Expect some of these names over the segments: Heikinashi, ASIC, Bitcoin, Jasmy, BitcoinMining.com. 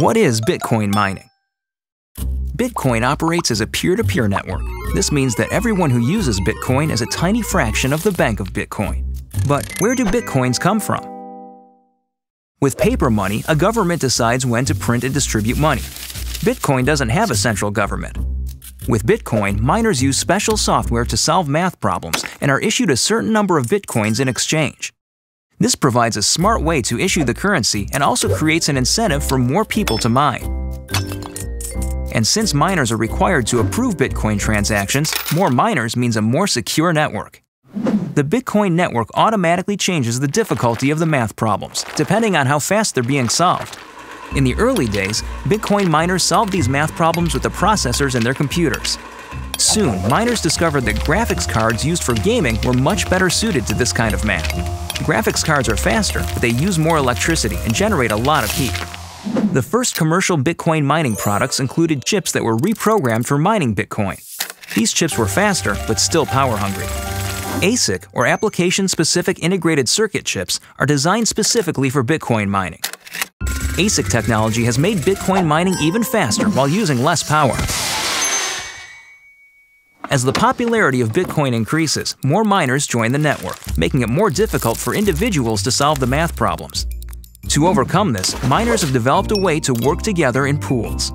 What is Bitcoin mining? Bitcoin operates as a peer-to-peer network. This means that everyone who uses Bitcoin is a tiny fraction of the bank of Bitcoin. But where do Bitcoins come from? With paper money, a government decides when to print and distribute money. Bitcoin doesn't have a central government. With Bitcoin, miners use special software to solve math problems and are issued a certain number of Bitcoins in exchange. This provides a smart way to issue the currency and also creates an incentive for more people to mine. And since miners are required to approve Bitcoin transactions, more miners means a more secure network. The Bitcoin network automatically changes the difficulty of the math problems, depending on how fast they're being solved. In the early days, Bitcoin miners solved these math problems with the processors in their computers. Soon, miners discovered that graphics cards used for gaming were much better suited to this kind of math. Graphics cards are faster, but they use more electricity and generate a lot of heat. The first commercial Bitcoin mining products included chips that were reprogrammed for mining Bitcoin. These chips were faster, but still power-hungry. ASIC, or application-specific integrated circuit chips, are designed specifically for Bitcoin mining. ASIC technology has made Bitcoin mining even faster while using less power. As the popularity of Bitcoin increases, more miners join the network, making it more difficult for individuals to solve the math problems. To overcome this, miners have developed a way to work together in pools.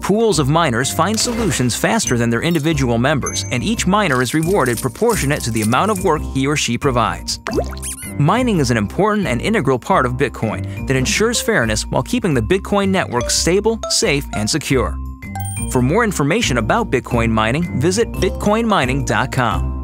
Pools of miners find solutions faster than their individual members, and each miner is rewarded proportionate to the amount of work he or she provides. Mining is an important and integral part of Bitcoin that ensures fairness while keeping the Bitcoin network stable, safe, and secure. For more information about Bitcoin mining, visit BitcoinMining.com.